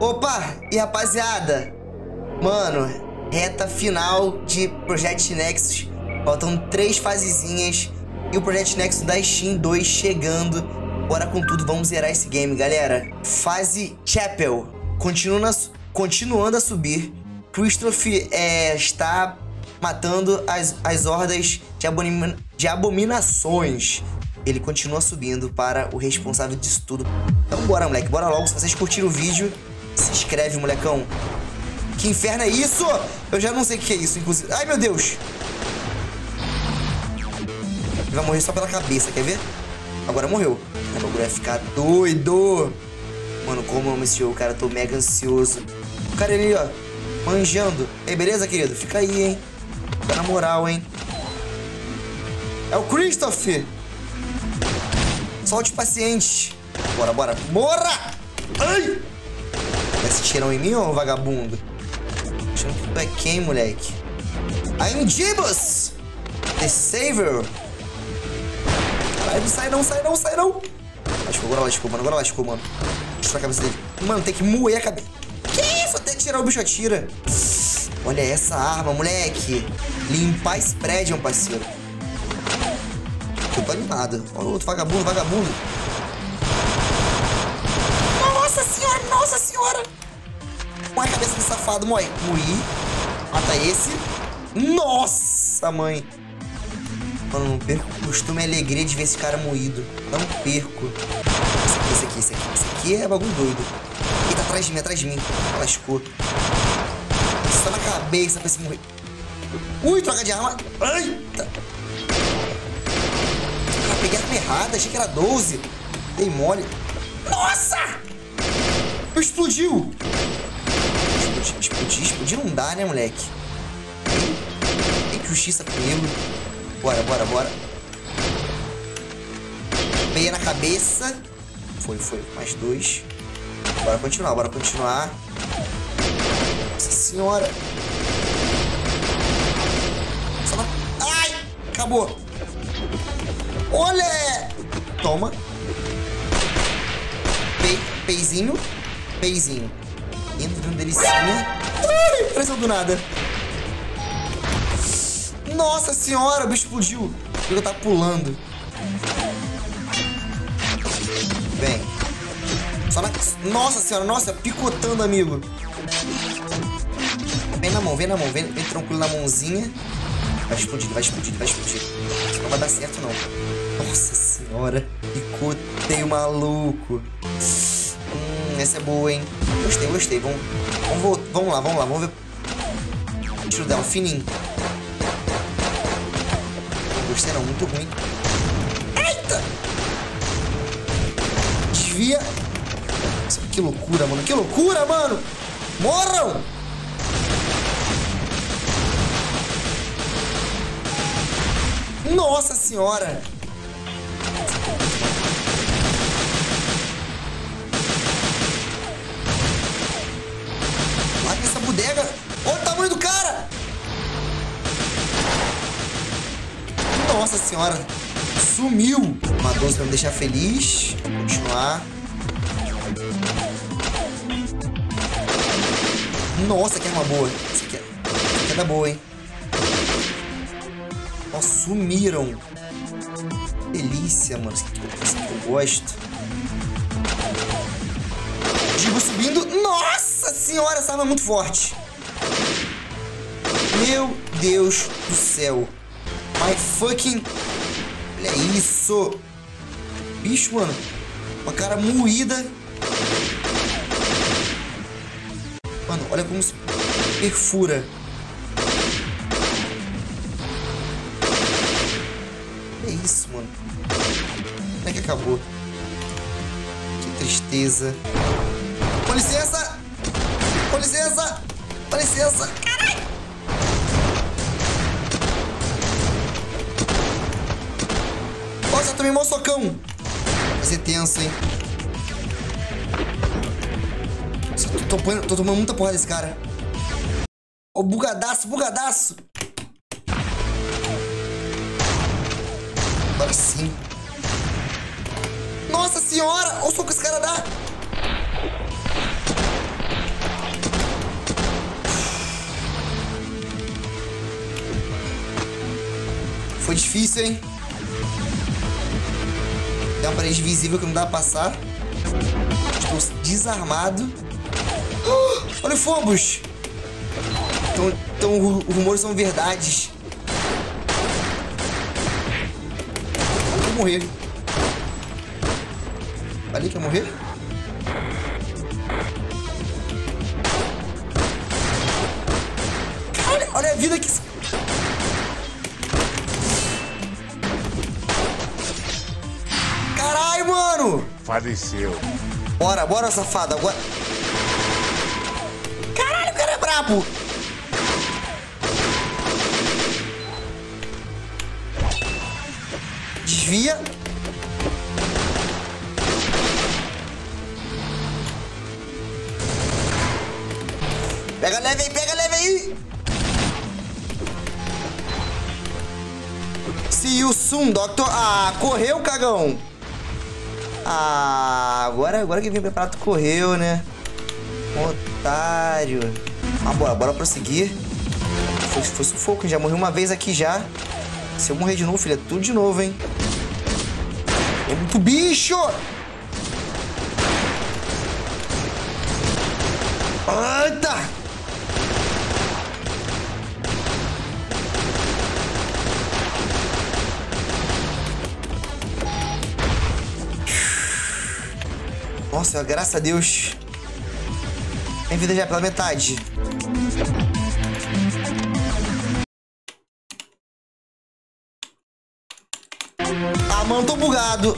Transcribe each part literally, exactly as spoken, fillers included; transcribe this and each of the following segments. Opa! E rapaziada, mano, reta final de Project Nexus. Faltam três fasezinhas e o Project Nexus da Steam dois chegando. Bora com tudo, vamos zerar esse game, galera. Fase Chapel. Continua, continuando a subir, Christoph é, está matando as, as hordas de, abomin, de abominações. Ele continua subindo para o responsável disso tudo. Então bora, moleque, bora logo. Se vocês curtiram o vídeo, se inscreve, molecão. Que inferno é isso? Eu já não sei o que é isso, inclusive. Ai, meu Deus! Ele vai morrer só pela cabeça, quer ver? Agora morreu. O bagulho vai ficar doido. Mano, como eu amo esse jogo, cara. Eu tô mega ansioso. O cara ali, ó, manjando. Ei, beleza, querido? Fica aí, hein? Fica na moral, hein? É o Christoph! Solte o paciente. Bora, bora. Bora! Ai! Esse tirão em mim, ô vagabundo? Achando que tu é quem, moleque? I'm Jebus! The Savior! Vai, não sai não, sai não, sai não! Lascou, agora lascou, mano, agora lascou, mano. Deixa a cabeça dele. Mano, tem que moer a cabeça. Que isso? Até tirar o bicho atira. Olha essa arma, moleque. Limpar esse prédio, meu parceiro. Eu tô animado. Olha o outro vagabundo, vagabundo. Nossa senhora, nossa senhora. Põe a cabeça do safado, moe. Moí. Mata esse. Nossa, mãe. Mano, não perco o costume e a alegria de ver esse cara moído. Não perco. Esse aqui, esse aqui, esse aqui. Esse aqui é bagulho doido. Ele tá atrás de mim, atrás de mim. Lascou. Isso tá na cabeça pra esse morrer. Ui, troca de arma. Eita. Ah, peguei a arma errada. Achei que era doze. Dei mole. Nossa! Explodiu. Explodir, explodir, explodir não dá, né, moleque? Tem justiça comigo. Bora, bora, bora. Peguei na cabeça. Foi, foi. Mais dois. Bora continuar, bora continuar. Nossa senhora. Só na... Ai! Acabou. Olha! Toma. Pei, peizinho. Peizinho. Dentro de um delicinha. Ai! Apareceu do nada. Nossa senhora, o bicho explodiu. Ele tá pulando. Vem. Só na... Nossa senhora, nossa, picotando, amigo. Vem na mão, vem na mão, vem, vem tranquilo na mãozinha. Vai explodir, vai explodir, vai explodir. Isso não vai dar certo, não. Nossa senhora, picoteio maluco. Hum, essa é boa, hein? Gostei, gostei. Vamos, vamos, vamos lá, vamos lá, vamos ver. Tiro dela, fininho. Gostei, não, muito ruim. Eita! Desvia. Nossa, que loucura, mano, que loucura, mano! Morram! Nossa senhora! Larga essa bodega! Olha o tamanho do cara! Nossa senhora! Sumiu! Uma doze pra me deixar feliz. Vou continuar. Nossa, que arma boa! Isso aqui é, isso aqui é da boa, hein? Nossa, sumiram. Delícia, mano. Isso aqui, isso aqui eu gosto. Digo subindo. Nossa senhora, essa arma é muito forte. Meu Deus do céu. My fucking... Olha isso. Bicho, mano. Uma cara moída. Mano, olha como se perfura. É isso, mano. Como é que acabou? Que tristeza. Com licença! Com licença! Com licença! Caralho! Nossa, eu tomei mó socão! Vai ser tenso, hein? Nossa, tô, tô, tô tomando muita porra desse cara. Ó, oh, bugadaço, bugadaço! Agora sim. Nossa senhora! Olha o soco que esse cara dá! Foi difícil, hein? Tem uma parede visível que não dá pra passar. Estou desarmado. Oh, olha os fobos. Então, então os rumores são verdades. Eu vou morrer. Falei que ia morrer? Cara, olha a vida que... Caralho, mano! Faleceu. Bora, bora, safada. Agora... Caralho, o cara é brabo! Desvia. Pega leve aí, pega leve aí. See you soon, doctor. Ah, correu, cagão. Ah, agora, agora que vem preparado, correu, né? Otário. Ah, bora, bora prosseguir. Foi, foi sufoco, já morri uma vez aqui já. Se eu morrer de novo, filho, é tudo de novo, hein? É muito bicho! Eita! Nossa, graças a Deus. Tem vida já pela metade. Ah, mano, tô bugado.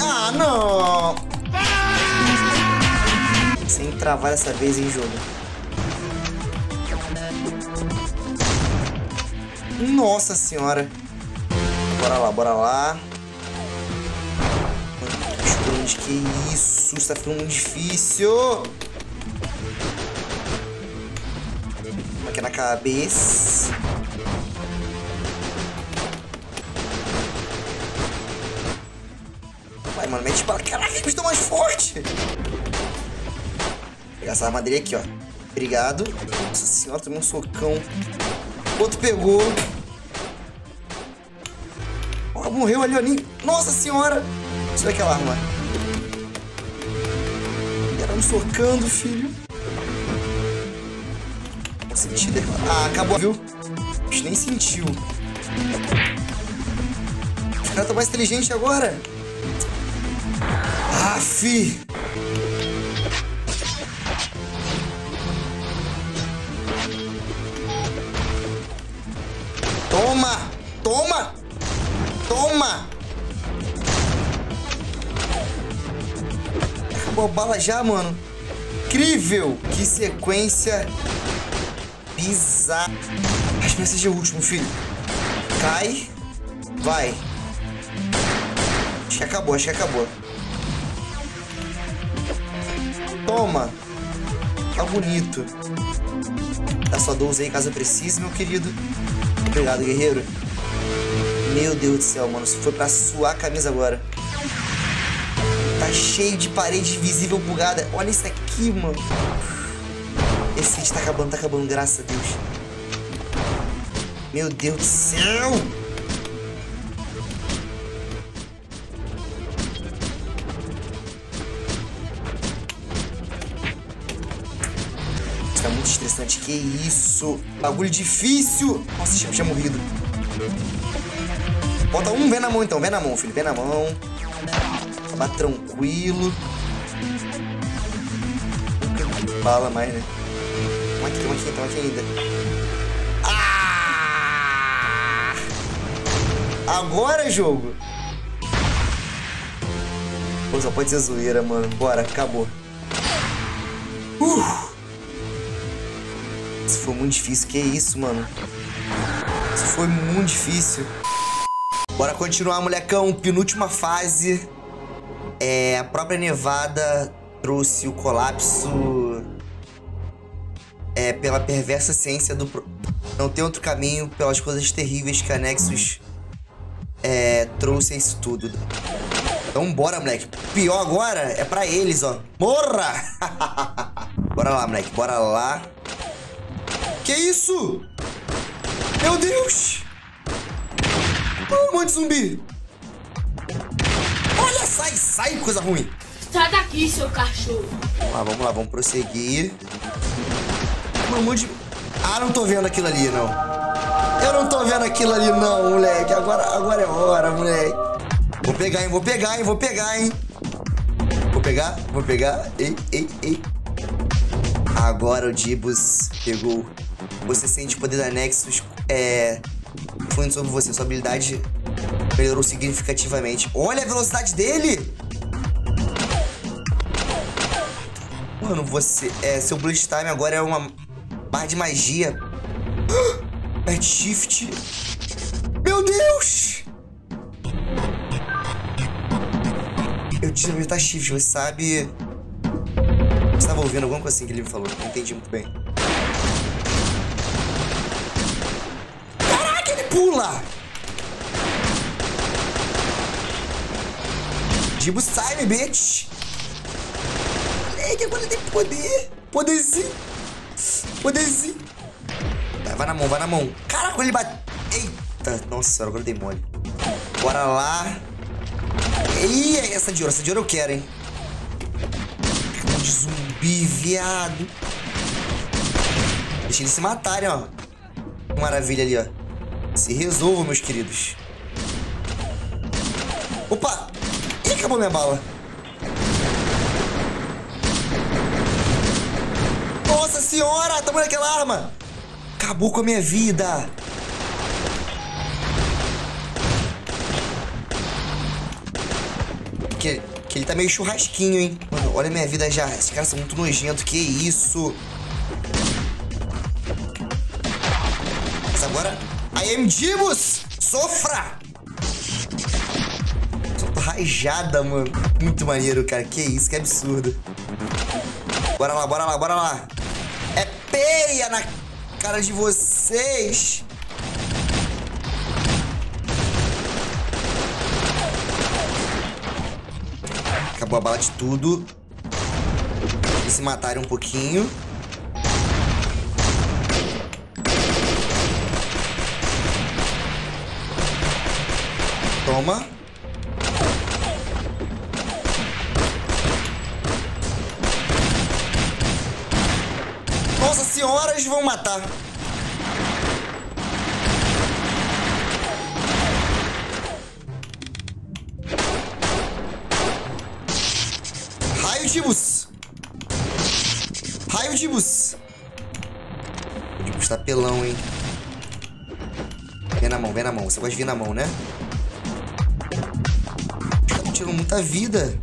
Ah, não. Sem travar dessa vez, hein, jogo. Nossa senhora. Bora lá, bora lá. Que isso, tá ficando muito difícil. Aqui na cabeça. Vai, mano, mete bala. Caraca, eles estão mais forte. Vou pegar essa armadilha aqui, ó. Obrigado. Nossa senhora, tomei um socão. Outro pegou. Ó, morreu ali, ali. Nossa senhora. Isso é aquela arma. Me socando, filho. Não senti. Ah, acabou, viu? A gente nem sentiu. Os caras estão mais inteligentes agora. Ah, fi. Toma! Toma! Toma! Boa bala já, mano. Incrível! Que sequência bizarra. Acho que vai ser o último, filho. Cai. Vai. Acho que acabou, acho que acabou. Toma. Tá bonito. Dá só doze aí caso eu precise, meu querido. Obrigado, guerreiro. Meu Deus do céu, mano. Isso foi pra suar a camisa agora. Tá cheio de parede visível bugada. Olha isso aqui, mano. Esse vídeo tá acabando, tá acabando, graças a Deus. Meu Deus do céu! Isso tá muito estressante. Que isso? Bagulho difícil! Nossa, já, já morrido. Bota um, vem na mão então, vem na mão, filho, vem na mão. Tá tranquilo. Não bala mais, né? Toma aqui, toma aqui, toma aqui ainda. Ah! Agora, jogo! Pô, só pode ser zoeira, mano. Bora, acabou. Uh! Isso foi muito difícil. Que isso, mano? Isso foi muito difícil. Bora continuar, molecão. Penúltima fase. É, a própria Nevada trouxe o colapso é, pela perversa ciência do... Pro... Não tem outro caminho pelas coisas terríveis que a Nexus é, trouxe a isso tudo. Então bora, moleque. Pior agora é pra eles, ó. Morra! Bora lá, moleque. Bora lá. Que isso? Meu Deus! Ah, um monte de zumbi. Olha, sai, sai, coisa ruim. Sai daqui, seu cachorro. Vamos lá, vamos lá, vamos prosseguir. Um monte de... Ah, não tô vendo aquilo ali, não. Eu não tô vendo aquilo ali, não, moleque. Agora, agora é hora, moleque. Vou pegar, hein, vou pegar, hein, vou pegar, hein. Vou pegar, vou pegar. Ei, ei, ei. Agora o Jebus pegou. Você sente o poder da Nexus é, influindo sobre você. Sua habilidade melhorou significativamente. Olha a velocidade dele! Mano, você... É, seu bullet time agora é uma barra de magia. Aperta shift. Meu Deus! Eu tinha que apertar shift, você sabe... Você estava ouvindo alguma coisa assim que ele me falou. Não entendi muito bem. Caraca, ele pula! Jebus, sai, me bitch! Moleque, agora ele tem poder. Poderzinho. Poderzinho. Vai, vai na mão, vai na mão. Caraca, ele bate... Eita, nossa senhora, agora eu dei mole. Bora lá. Ih, essa de ouro, essa de ouro eu quero, hein. Zumbi, viado. Deixa eles se matarem, ó. Maravilha ali, ó. Se resolvam, meus queridos. Opa! Ih, acabou minha bala. Nossa senhora! Tamo naquela arma! Acabou com a minha vida! Que... Ele tá meio churrasquinho, hein? Mano, olha a minha vida já. Esses caras são muito nojentos. Que isso? Mas agora... I am Jebus! Sofra! Solta rajada, mano. Muito maneiro, cara. Que isso? Que absurdo. Bora lá, bora lá, bora lá. É peia na cara de vocês. Acabou a bala de tudo. Eles se mataram um pouquinho. Toma. Nossa senhora, eles vão matar. Jebus! Raio Jebus! O Jebus tá pelão, hein? Vem na mão, vem na mão. Você gosta de vir na mão, né? Tá tirando muita vida.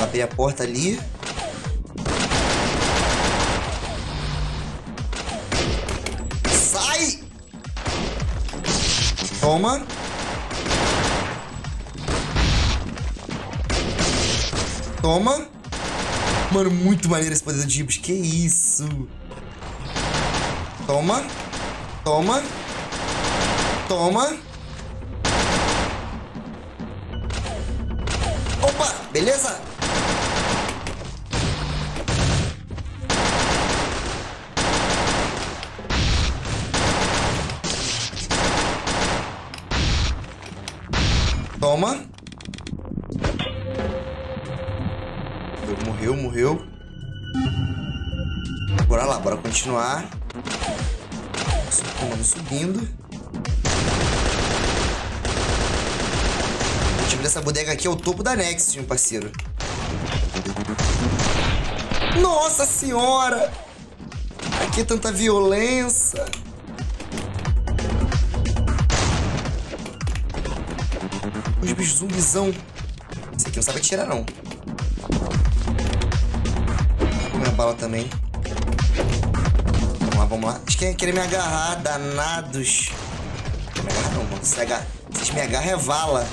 Abri a porta ali. Sai! Toma! Toma. Mano, muito maneiro esse poder do Jebus. Que isso? Toma. Toma. Toma. Opa, beleza? Toma. Morreu, morreu. Bora lá, bora continuar. Vamos subindo. O tipo dessa bodega aqui é o topo da Nexus, meu parceiro. Nossa senhora! Aqui é tanta violência. Os bichos zumbizão. Esse aqui não sabe atirar, não. Bala também. Vamos lá, vamos lá. Acho que é querer me agarrar, danados. Não me agarra não, mano. Se agarra... Vocês me agarram é vala.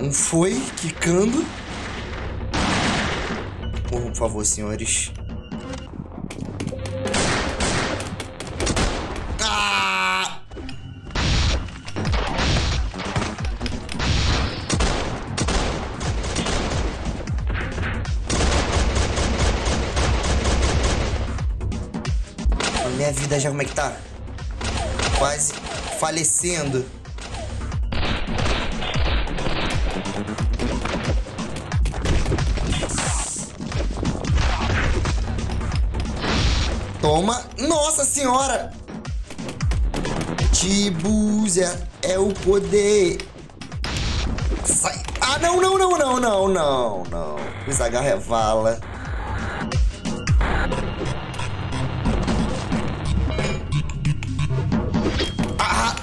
Um foi, quicando. Morram, por favor, senhores. Ah! Minha vida já, como é que tá? quase falecendo. Toma. Nossa senhora! Jebus é o poder. Sai. Ah, não, não, não, não, não, não, não. Os agarra é vala. Ah!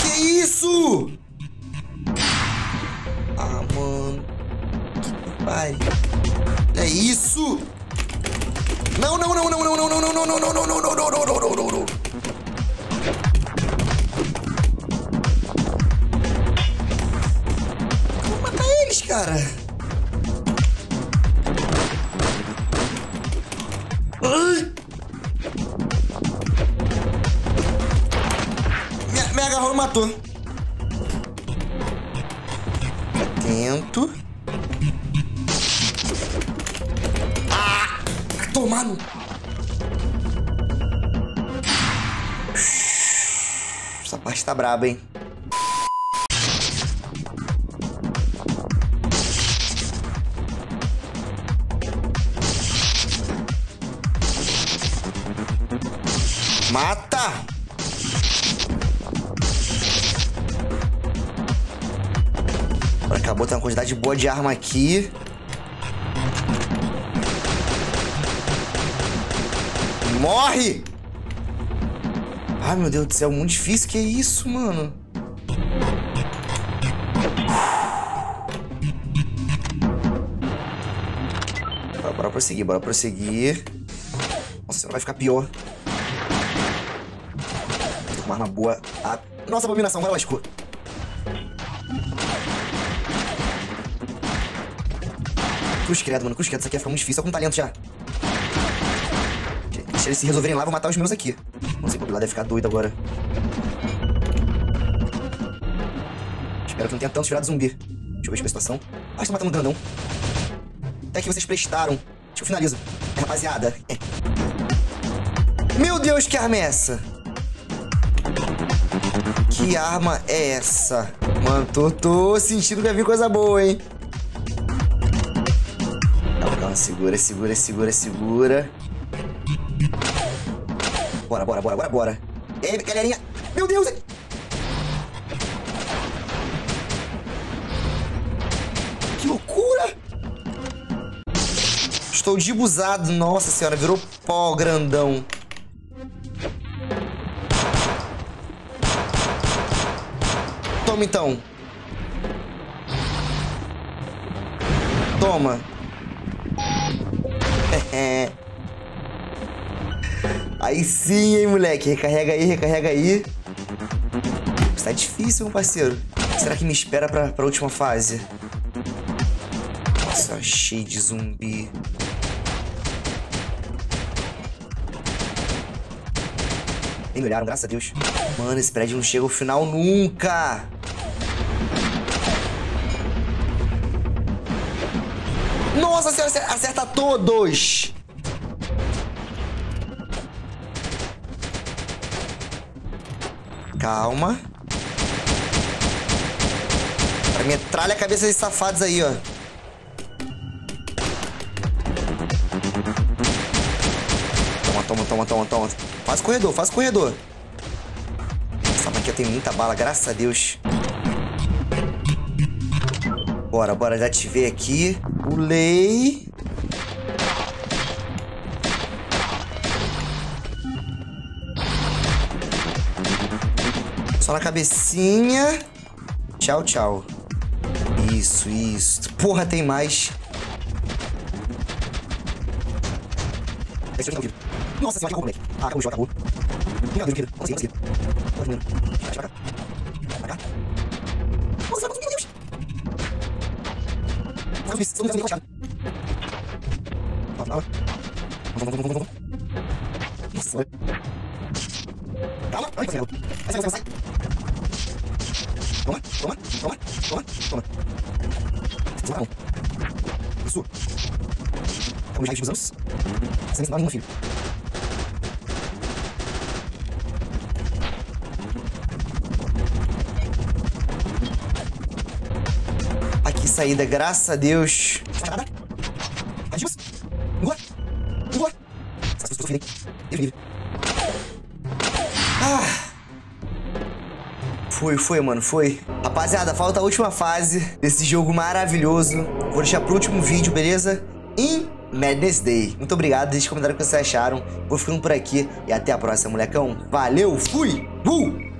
Que isso? Ah, mano. Que pariu. É isso! Não, não, não, não, não, não, não, não, não, não, não, não, não, não, não, não, não, não, não. Vou matar eles, cara. Me agarrou e matou. Atento. Mano. Essa parte tá braba, hein? Mata! Acabou, tem uma quantidade boa de arma aqui. Morre! Ai, meu Deus do céu, muito difícil. Que isso, mano? Bora, bora prosseguir, bora prosseguir. Nossa, vai ficar pior. Uma arma boa. Ah, nossa, abominação, vai lascou. Cruz credo, mano, cruz credo. Isso aqui vai ficar muito difícil, só com talento já. Se eles se resolverem lá, vou matar os meus aqui. Não sei como lá deve ficar doido agora. Espero que não tenha tantos virados zumbi. Deixa eu ver a situação. Ah, estão matando um grandão. Até que vocês prestaram. Deixa eu finalizo. É, rapaziada. É. Meu Deus, que arma é essa? Que arma é essa? Mano, tô, tô sentindo que vai vir coisa boa, hein? Calma, calma. Segura, segura, segura, segura. Bora, bora, bora, bora, bora. Ei, galerinha. Meu Deus. Que loucura. Estou jebusado. Nossa senhora, virou pó grandão. Toma, então. Toma. É. Aí sim, hein, moleque. Recarrega aí, recarrega aí. Isso tá difícil, meu parceiro. Será que me espera pra, pra última fase? Nossa, cheio de zumbi. Nem me olharam, graças a Deus. Mano, esse prédio não chega ao final nunca. Nossa senhora, acerta todos. Calma. Metralha a cabeça desses safados aí, ó. Toma, toma, toma, toma, toma. Faz corredor, faz corredor. Essa máquina tem muita bala, graças a Deus. Bora, bora, já ativei aqui. Pulei. Só na cabecinha. Tchau, tchau. Isso, isso. Porra, tem mais. Nossa senhora, acabou, moleque. Ah, acabou, acabou. Meu Deus, consegui, consegui. Vai pra cá. Vai pra cá. Nossa, meu Deus. Não tem nada. Vamos, vamos, vamos, vamos. Nossa. Calma. Ai, vai, vai, vai, vai. Toma, toma, toma, toma, toma. Isso. Como já há anos. Você nem se dá nenhuma, filho. Aqui, saída, graças a Deus. Parada. Adiós. Engora. Engora. Essa pessoa filha aí. Livre. Ah. Foi, foi, mano, foi. Rapaziada, falta a última fase desse jogo maravilhoso. Vou deixar pro último vídeo, beleza? Em Madness Day. Muito obrigado, deixe o comentário que vocês acharam. Vou ficando por aqui e até a próxima, molecão. Valeu, fui! Uh!